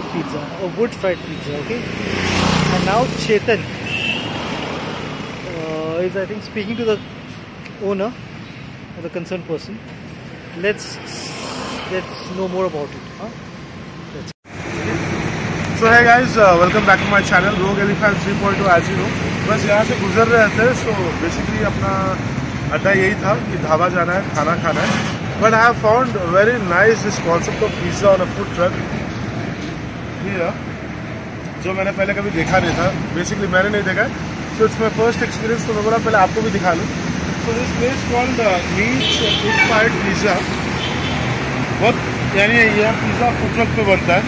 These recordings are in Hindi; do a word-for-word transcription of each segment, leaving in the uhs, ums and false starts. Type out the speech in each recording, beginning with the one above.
fried pizza, a wood fried pizza, okay? And now Chetan uh, is, I think, speaking to the owner or the concerned person. Let's let's know more about it. Huh? Let's. So hey guys, uh, welcome back to my channel, Rogue Elephant three point oh. As you know, बस यहाँ से गुजर रहे थे, so basically अपना अड्डा यही था कि ढाबा जाना है, खाना खाना है. But I have found very nice this concept of pizza on a food truck here, जो मैंने पहले कभी देखा नहीं था. Basically मैंने नहीं देखा, so it's my first experience. तो मैं बोला पहले आपको भी दिखा लूँ. So this place called meats wood fried pizza. बहुत यानी यह pizza food truck पे बनता है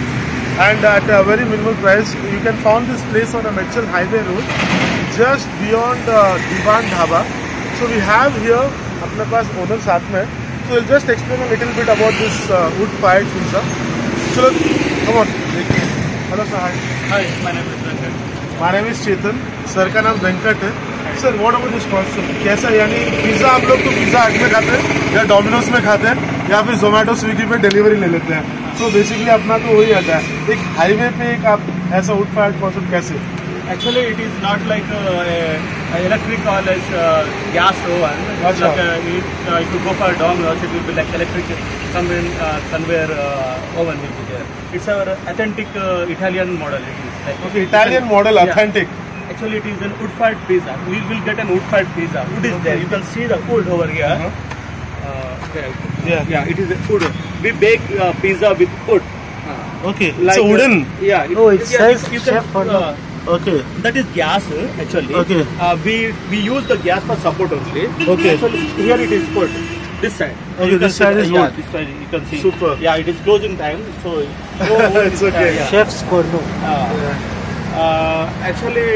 and at a very minimal price. You can find this place on a Medchal highway road just beyond Diwaan dhaba. So we have here अपने पास owner साथ में. So I'll just explain a little bit about this uh, wood fired pizza. So come on. Hello sir, hi. Hi, my name is Venkat. My name is Chetan. Sir का नाम वेंकट है. Sir, what about this concept? कैसा यानी पिज़्ज़ा आप लोग तो पिज़्ज़ा हट में खाते हैं या डोमिनोज में खाते हैं या फिर जोमेटो स्विगी पे डिलीवरी ले लेते हैं. So basically अपना तो वही आता है. एक हाईवे पे एक आप ऐसा wood fired concept कैसे? Actually it is not like a, a electric or like a gas oven. It's like a, it, uh, if you go for a Domino's, it will be like electric somewhere uh, somewhere uh, oven will be there. It's our authentic uh, Italian model. It is like okay, Italian and, model, authentic. Yeah. Actually, it is an wood fired pizza. We will get an wood fired pizza. Wood is okay. There. You can see the wood over here. Uh -huh. uh, okay. Yeah, yeah. It is a wood. We bake uh, pizza with wood. Uh, okay. Like so wooden. Uh, yeah. It, oh, it yeah, says you can. Chef for uh, okay, that is gas actually. Okay, uh, we we use the gas for support only. Okay, actually here it is put this side. Okay, this side is wood. This side you can see. Super. Yeah, it is closing time, so no wood. It's okay. Yeah. Chef's corner. Uh, yeah. uh, actually,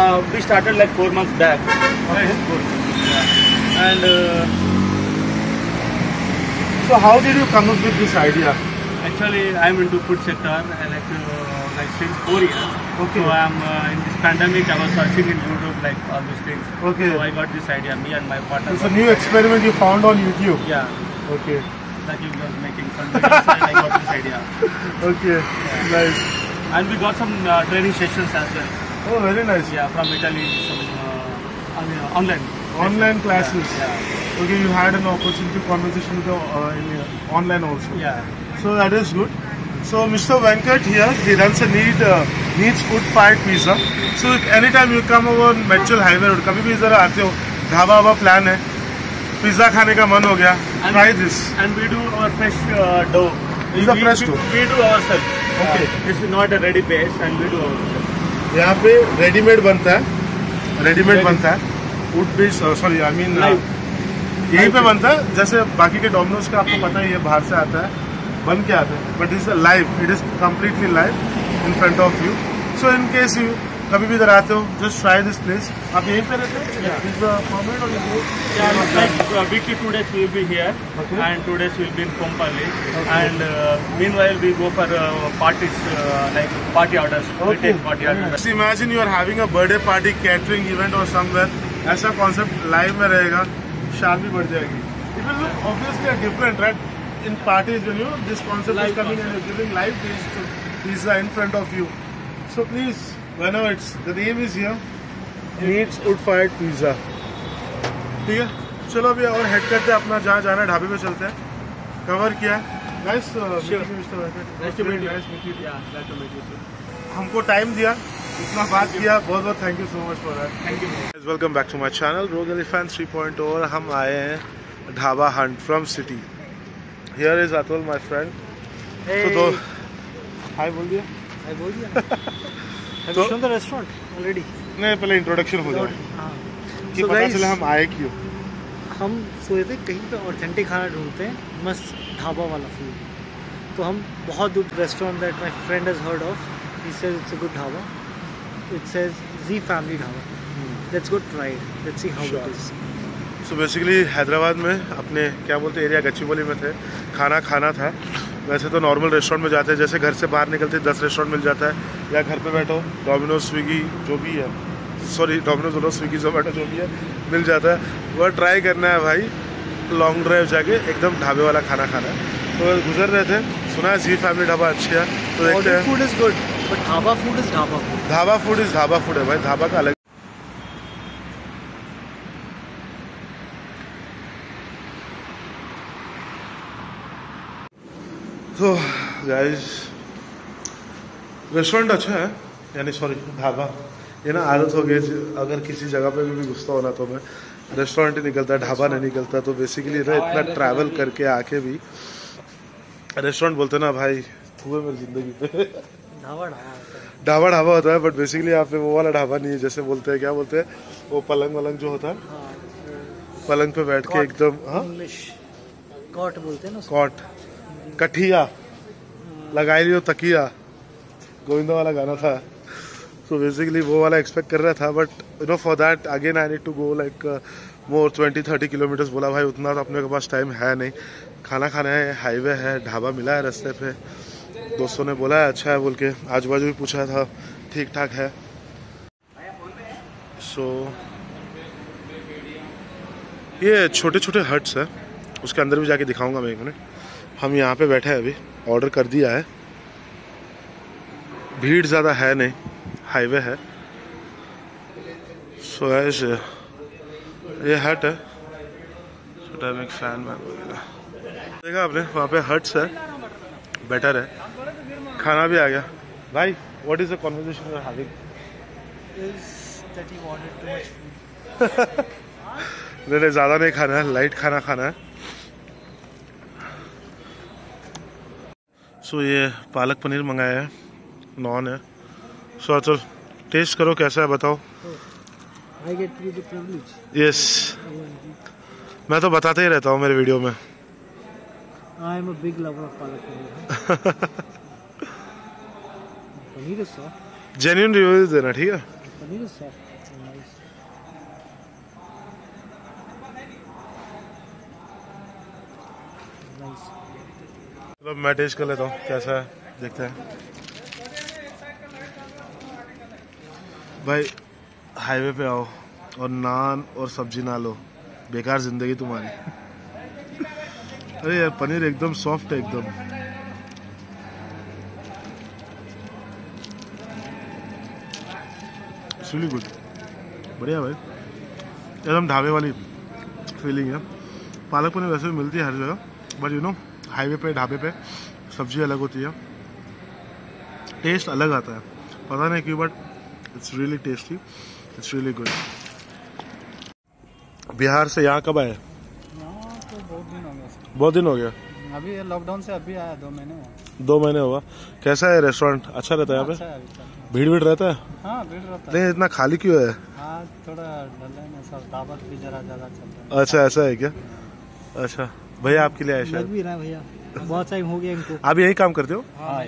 uh, we started like four months back. Okay. Yeah. And uh, so, how did you come up with this idea? Actually, I am into food sector and like uh, like since four years. Okay. So I am uh, in this pandemic. I was searching in YouTube like all these things. Okay. So I got this idea. Me and my partner. It's a new experiment you found on YouTube. Yeah. Okay. Like you was making some videos and I got this idea. Okay. Yeah. Nice. And we got some uh, training sessions as well. Oh, very nice. Yeah, from Italy. Some uh, uh, online. Online classes. Yeah. Yeah. Okay, you had an opportunity conversation with the uh, in, uh, online also. Yeah. So that is good. So Mister Venkat here, he runs a neat uh, needs food fired pizza. So if any time you come over Medchal highway road, कभी भी इधर आते हो, ढाबा वाबा प्लान है, पिज्जा खाने का मन हो गया, and try this. And we do our fresh uh, dough. This is a fresh dough. We do ourselves. Okay. This is not a ready base, and we do ourselves. यहाँ पे ready made बनता है, ready made बनता है, wood base, sorry, I mean यहीं पे बनता है, जैसे बाकी के डोमिनोज का आपको पता है ये बाहर से आता है. बन के आते हैं, but this is live. It is completely live in front of you. So in case you कभी भी इधर आते हो, just try this place. आप यहीं पे रहते हैं? Yeah. Is the permanent or you? Yeah. Like weekly two days we will be here, okay. And two days we will be in Boeinpalli. Okay. And uh, meanwhile we go for uh, parties uh, like party orders. Okay. We take party orders. Just imagine you are having a birthday party, catering event or somewhere. ऐसा concept live में रहेगा, शान भी बढ़ जाएगी. It will look obviously different, right? In parties, you know, this concept live is coming concept. And you're giving live taste to pizza in front of you. So please, whenever it's the name is here, needs wood fired pizza. ठीक है, चलो अभी और हेड करते हैं अपना जहाँ जाना है ढाबे पे चलते हैं. कवर किया है, नाइस हमको टाइम दिया, इतना बात किया, बहुत बहुत thank you so much for that. Thank you. Welcome back to my channel rogue elephant three point o. और हम आए हैं dhaba hunt from city. Here is Atul, my friend. Hey. So, hi, बोल दिया. Hi, बोल दिया. Have you shown the restaurant already? नहीं, पहले introduction हो जाए. हाँ. कि पता चला हम आए क्यों? हम सोचे थे कहीं पे authentic खाना ढूंढते हैं, मस्त ढाबा वाला food. तो हम बहुत दूर restaurant that my friend has heard of. He says it's a good dhaba. It says Z Family Dhaba. Let's go try it. Let's see how it is. So basically Hyderabad में अपने क्या बोलते एरिया गच्चीबोली में थे, खाना खाना था. वैसे तो नॉर्मल रेस्टोरेंट में जाते हैं, जैसे घर से बाहर निकलते दस रेस्टोरेंट मिल जाता है, या घर पे बैठो डोमिनोज स्विगी जो भी है, सॉरी डोमिनोज बोलो स्विगी जोमेटो जो भी है मिल जाता है. वह ट्राई करना है भाई, लॉन्ग ड्राइव जाके एकदम ढाबे वाला खाना खाना है. तो गुजर रहे थे, सुना है जी फैमिली ढाबा अच्छी है, तो देखते हैं। Food is good but dhaba food is dhaba food dhaba food is dhaba food है भाई, ढाबा का अलग। तो गाइस रेस्टोरेंट अच्छा है, यानी सॉरी ढाबा, ये ना आदत हो गई अगर किसी जगह पे भी गुस्सा होना तो मैं रेस्टोरेंट ही निकलता, ढाबा नहीं निकलता। तो बेसिकली ना इतना ट्रैवल करके आके भी रेस्टोरेंट बोलते ना भाई थुए मेरी जिंदगी पे, ढाबा ढाबा ढाबा होता है। बट बेसिकली यहाँ पे वो वाला ढाबा नहीं है, जैसे बोलते हैं क्या बोलते हैं वो पलंग वलंग जो होता है, पलंग पे बैठ के एकदम, हाँ कॉट बोलते हैं ना, कॉट कठिया लगाई लियो तकिया, गोविंदा वाला गाना था। तो बेसिकली वो वाला एक्सपेक्ट कर रहा था, but you know for that again I need to go like more twenty thirty kilometres. बोला भाई उतना तो अपने के पास टाइम है नहीं, खाना खाना है, हाईवे है, ढाबा मिला है रास्ते पे, दोस्तों ने बोला है अच्छा है बोल के, आजू बाजू भी पूछा था ठीक ठाक है। सो so, ये छोटे छोटे हट्स हैं, उसके अंदर भी जाके दिखाऊंगा मैं एक मिनट। हम यहाँ पे बैठे हैं अभी, ऑर्डर कर दिया है, भीड़ ज़्यादा है नहीं, हाईवे है। सो गाइस ये हट है, छोटा एक फैन मैन वगैरह देखा आपने, वहाँ पे हट्स है, बेटर है, खाना भी आ गया। भाई what is the conversation you are having? नहीं ज़्यादा नहीं खाना है, लाइट खाना खाना है। सो so, ये पालक पनीर मंगाया है, नॉन है। सो so, अतुल टेस्ट करो कैसा है बताओ। I get to the privilege. Yes, मैं तो बताते ही रहता हूँ मेरे वीडियो में। I am a big lover of palak paneer. Paneer is soft. Genuine review देना ठीक है। Paneer is soft. अब मैं टेस्ट कर लेता हूँ कैसा है, देखते हैं। भाई हाईवे पे आओ और नान और सब्जी ना लो, बेकार जिंदगी तुम्हारी। अरे यार पनीर एकदम सॉफ्ट है एकदम, सुली गुड, बढ़िया भाई, एकदम ढाबे वाली फीलिंग है। पालक पनीर वैसे भी मिलती है हर जगह, बट यू नो हाईवे पे ढाबे पे सब्जी अलग होती है, टेस्ट अलग आता है, पता नहीं क्यों, but it's really tasty, it's really good. Bihar से यहाँ कब आए? तो बहुत दिन हो गया, बहुत दिन हो गया, अभी लॉकडाउन से अभी आया, दो महीने हुआ। दो महीने हुआ। कैसा है रेस्टोरेंट, अच्छा रहता है यहाँ पे? भीड़ भीड़ रहता है? हाँ, भीड़ रहता है। नहीं इतना खाली क्यों है? हाँ, थोड़ा डल है ना सर, दावत भी जरा ज़्यादा चलता है। अच्छा ऐसा है क्या? अच्छा भैया आपके लिए आया भी रहा भैया, बहुत टाइम हो गया इनको। आप यही काम करते हो? हाँ,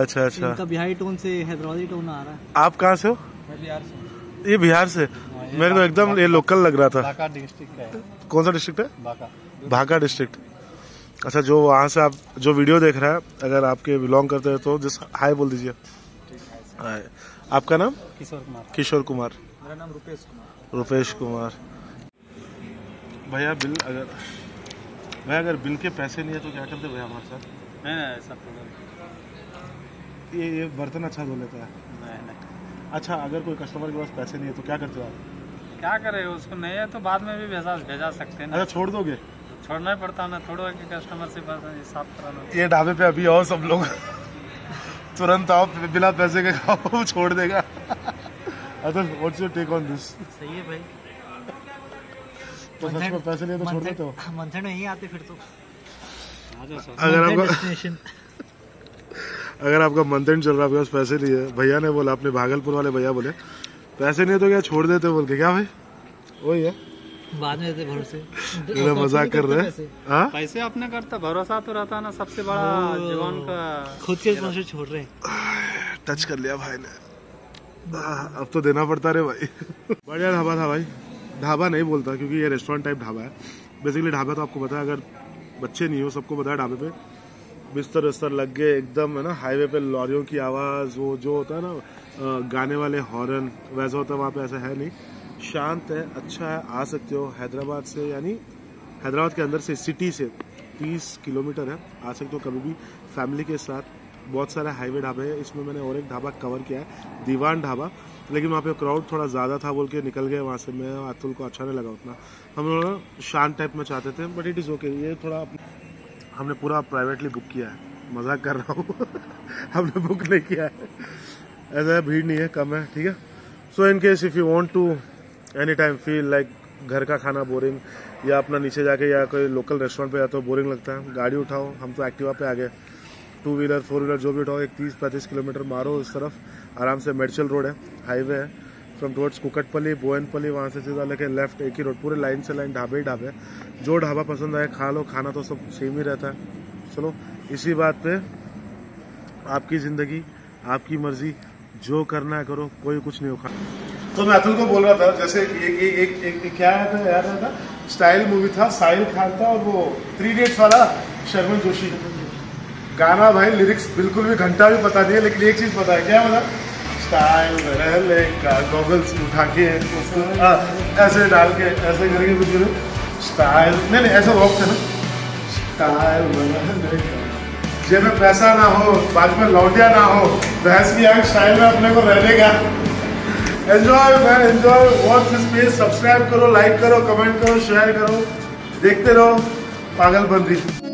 अच्छा अच्छा। इनका बिहारी टोन से हैदराबादी टोन आ रहा है। आप कहाँ से हो? मैं बिहार से। ये बिहार से, मेरे को एकदम ये लोकल लग रहा था। बांका डिस्ट्रिक्ट है। कौन सा डिस्ट्रिक्ट है? बांका, बांका डिस्ट्रिक्ट। अच्छा, जो वहाँ से आप जो वीडियो देख रहा है, अगर आपके बिलोंग करते हैं तो जस्ट हाय बोल दीजिए। हाय, आपका नाम? किशोर कुमार। किशोर कुमार। मेरा नाम रुपेश कुमार। रुपेश कुमार। भैया बिल अगर भाई अगर बिल के पैसे नहीं है तो क्या करते भैया हमारे साथ? नहीं नहीं ऐसा प्रॉब्लम, ये ये बर्तन अच्छा धो लेता है। नहीं नहीं। अच्छा अगर कोई कस्टमर के पास पैसे नहीं है तो क्या करते हो आप? क्या करे, उसको नहीं है तो बाद में भी भेजा भेजा सकते हैं। अच्छा छोड़ दोगे? छोड़ना ही पड़ता ना, थोड़ा कि कस्टमर से हिसाब कराना। ये ढाबे पे अभी आओ सब लोग, तुरंत आओ, बिना पैसे के खाओ, छोड़ देगा। अच्छा what's your take on this? सही है भाई, तो सच में पैसे लिए तो छोड़ देते हो? मंथन नहीं आते फिर तो। अगर आपका अगर आपका मंथन चल रहा है, आपके पास पैसे नहीं है, भैया ने बोला, अपने भागलपुर वाले भैया बोले पैसे नहीं है तो क्या छोड़ देते हो बोल के, क्या भाई वही है, बाद में देते भरोसे। मेरा मजाक कर रहे हैं, पैसे आपने करता, भरोसा तो रहता ना सबसे बड़ा जीवन का, खुद के भरोसे छोड़ रहे हैं। टच कर लिया भाई ने, अब तो देना पड़ता रे भाई। बढ़िया ढाबा था भाई, ढाबा नहीं बोलता क्योंकि ये रेस्टोरेंट टाइप ढाबा है। बेसिकली ढाबा तो आपको पता है, अगर बच्चे नहीं हो सबको पता है, ढाबे पे बिस्तर वस्तर लग गए एकदम, है ना, हाईवे पे लॉरियों की आवाज़, वो जो होता है ना गाने वाले हॉर्न, वैसा होता है वहाँ पे, ऐसा है नहीं, शांत है, अच्छा है, आ सकते हो। हैदराबाद से, यानी हैदराबाद के अंदर से, सिटी से तीस किलोमीटर है, आ सकते हो कभी भी फैमिली के साथ, बहुत सारे हाईवे ढाबे हैं, इसमें मैंने और एक ढाबा कवर किया है, दीवान ढाबा, लेकिन वहाँ पे क्राउड थोड़ा ज़्यादा था बोल के निकल गए वहाँ से। मैं अतुल को अच्छा नहीं लगा उतना, हम लोग शांत टाइप में चाहते थे, बट इट इज़ ओके। ये थोड़ा हमने पूरा प्राइवेटली बुक किया है, मजाक कर रहा हूँ हमने बुक नहीं किया है, ऐसा भीड़ नहीं है, कम है, ठीक है। So in case if you want to any time feel like घर का खाना बोरिंग, या अपना नीचे जाके या कोई लोकल रेस्टोरेंट पे जाते हो बोरिंग लगता है, गाड़ी उठाओ, हम तो एक्टिवा पे आ गए, टू व्हीलर फोर व्हीलर जो भी उठाओ, एक तीस पैंतीस किलोमीटर मारो इस तरफ आराम से। मेडचल रोड है, हाईवे है, फ्रॉम टुवर्ड्स कुकटपल्ली, बोइनपल्ली, वहाँ से सीधा लेके लेफ्ट एक ही रोड, पूरे लाइन से लाइन ढाबे ही ढाबे, जो ढाबा पसंद आए खा लो, खाना तो सब सेम ही रहता है। चलो इसी बात पे आपकी ज़िंदगी, आपकी मर्जी, जो करना करो, कोई कुछ नहीं उखा। तो मैं अतुल को बोल रहा था जैसे एक एक एक क्या आया था याद आता, स्टाइल मूवी था, साहिल खान था, और वो थ्री इडियट्स वाला शर्मन जोशी गाना, भाई लिरिक्स बिल्कुल भी घंटा भी पता नहीं है, लेकिन एक चीज़ पता है, क्या मतलब स्टाइल गॉगल्स उठा के ऐसे डाल के ऐसे करके कुछ स्टाइल नहीं नहीं ऐसा वॉक था ना, स्टाइल जेब में पैसा ना हो, बाद में लौटिया ना हो, बहस की आग स्टाइल में अपने को रहने का। Enjoy man, enjoy, watch this page, subscribe करो, लाइक करो, कमेंट करो, शेयर करो, देखते रहो पागलबंदी।